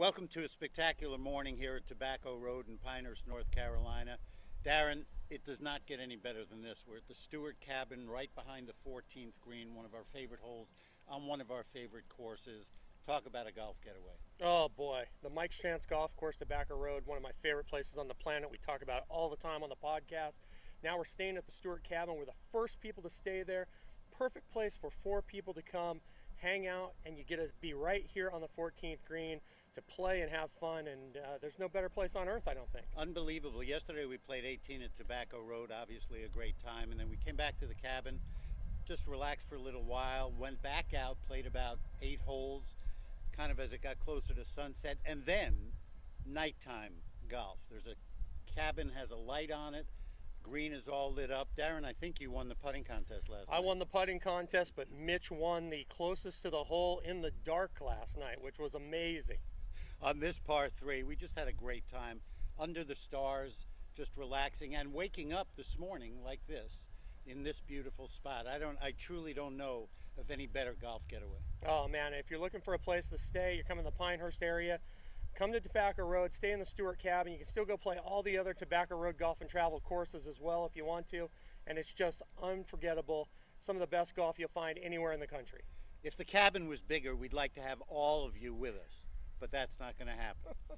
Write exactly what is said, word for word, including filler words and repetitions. Welcome to a spectacular morning here at Tobacco Road in Pinehurst, North Carolina. Darren, it does not get any better than this. We're at the Stewart Cabin right behind the fourteenth green, one of our favorite holes on one of our favorite courses. Talk about a golf getaway. Oh boy, the Mike Strantz Golf Course, Tobacco Road, one of my favorite places on the planet. We talk about it all the time on the podcast. Now we're staying at the Stewart Cabin. We're the first people to stay there. Perfect place for four people to come, hang out, and you get to be right here on the fourteenth green to play and have fun, and uh, there's no better place on earth, I don't think. Unbelievable. Yesterday we played eighteen at Tobacco Road, obviously a great time, and then we came back to the cabin, just relaxed for a little while, went back out, played about eight holes, kind of as it got closer to sunset, and then nighttime golf. There's a cabin, has a light on it. Green is all lit up. Darren, I think you won the putting contest last night. I won the putting contest, but Mitch won the closest to the hole in the dark last night, which was amazing. On this par three, we just had a great time under the stars, just relaxing and waking up this morning like this in this beautiful spot. I don't, I truly don't know of any better golf getaway. Oh man, if you're looking for a place to stay, you're coming to the Pinehurst area, come to Tobacco Road, stay in the Stewart Cabin. You can still go play all the other Tobacco Road golf and travel courses as well if you want to, and it's just unforgettable. Some of the best golf you'll find anywhere in the country. If the cabin was bigger, we'd like to have all of you with us, but that's not going to happen.